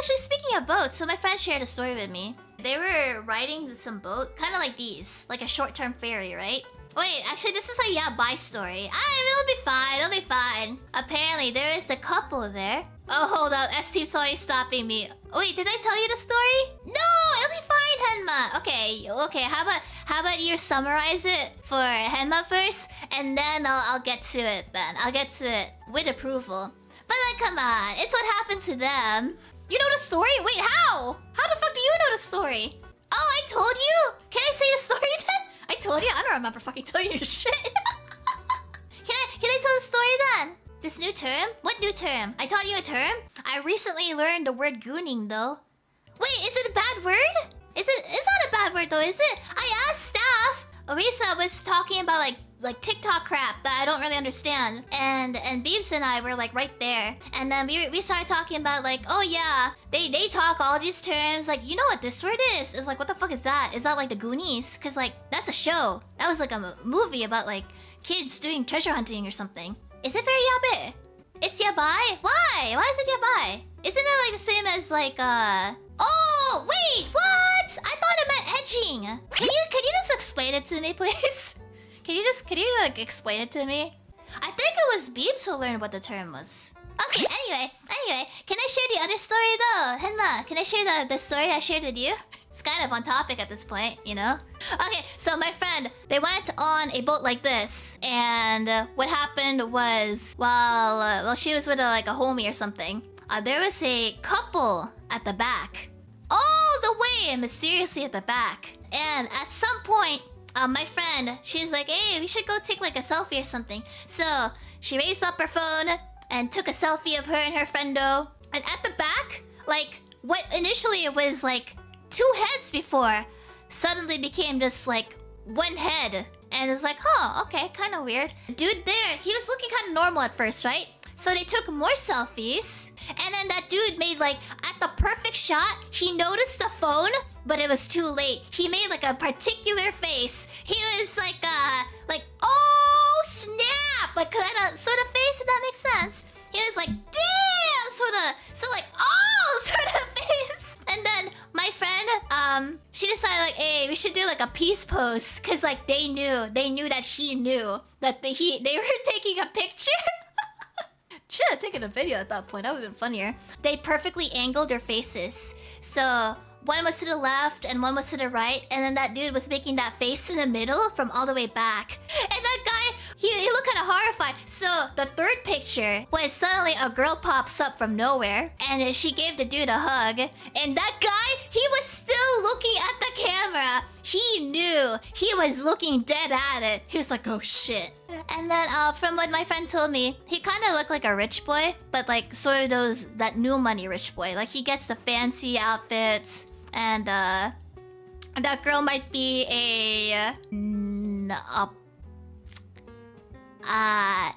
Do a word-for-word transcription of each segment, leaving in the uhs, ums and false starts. actually, speaking of boats, so my friend shared a story with me. They were riding some boat, kind of like these, like a short-term ferry, right? Wait, actually, this is like, yeah, by story. Ah, it'll be fine, it'll be fine. Apparently, there is the couple there. Oh, hold up, S-Team's already stopping me. Wait, did I tell you the story? No, it'll be fine, Henma. Okay, okay, how about, how about you summarize it for Henma first? And then I'll, I'll get to it then. I'll get to it with approval. But like, come on, it's what happened to them. You know the story? Wait, how? How the fuck do you know the story? Oh, I told you? Can I say the story then? I told you? I don't remember fucking telling you shit. Can I, can I tell the story then? This new term? What new term? I taught you a term? I recently learned the word gooning though. Wait, is it a bad word? Is it, it's not a bad word though, is it? I asked staff. Orisa was talking about like like TikTok crap that I don't really understand. And and Beebs and I were like right there. And then we, we started talking about like, oh yeah, they, they talk all these terms. Like, you know what this word is? It's like, what the fuck is that? Is that like the Goonies? Cause like, that's a show. That was like a movie about like kids doing treasure hunting or something. Is it very yabe? It's yabai? Why? Why is it yabai? Isn't it like the same as like, uh... Oh, wait, what? I thought it meant edging. Can you, can you just explain it to me, please? Can you just, can you like explain it to me? I think it was Beebs who learned what the term was. Okay, anyway, anyway, can I share the other story though? Henma, can I share the, the story I shared with you? It's kind of on topic at this point, you know? Okay, so my friend, they went on a boat like this. And uh, what happened was, while, uh, while she was with a, like a homie or something, uh, there was a couple at the back. All the way and mysteriously at the back. And at some point, Uh, my friend, she's like, hey, we should go take like a selfie or something. So she raised up her phone and took a selfie of her and her friendo. And at the back, like what initially it was like two heads before suddenly became just like one head. And it's like, huh, okay, kind of weird. Dude there, he was looking kind of normal at first, right? So they took more selfies. And then that dude made like, at the perfect shot, he noticed the phone, but it was too late. He made like a particular face. He was like, uh, like, oh snap! Like kind of, sort of face, if that makes sense. He was like, damn! Sort of, so like, oh! Sort of face! And then my friend, um, she decided like, hey, we should do like a peace pose. Cause like, they knew, they knew that he knew that the, he, they were taking a picture. Should have taken a video at that point, that would have been funnier. They perfectly angled their faces. So one was to the left and one was to the right. And then that dude was making that face in the middle from all the way back. And that guy, he, he looked kind of horrified. So the third picture was suddenly a girl pops up from nowhere. And she gave the dude a hug. And that guy, he was still looking at the camera. He knew he was looking dead at it. He was like, oh shit. And then, uh, from what my friend told me, he kind of looked like a rich boy, but like sort of those that new money rich boy. Like he gets the fancy outfits, and uh, that girl might be a uh, uh,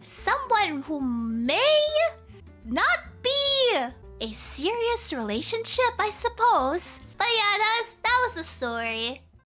someone who may not be a serious relationship, I suppose. But yeah, that was that was the story.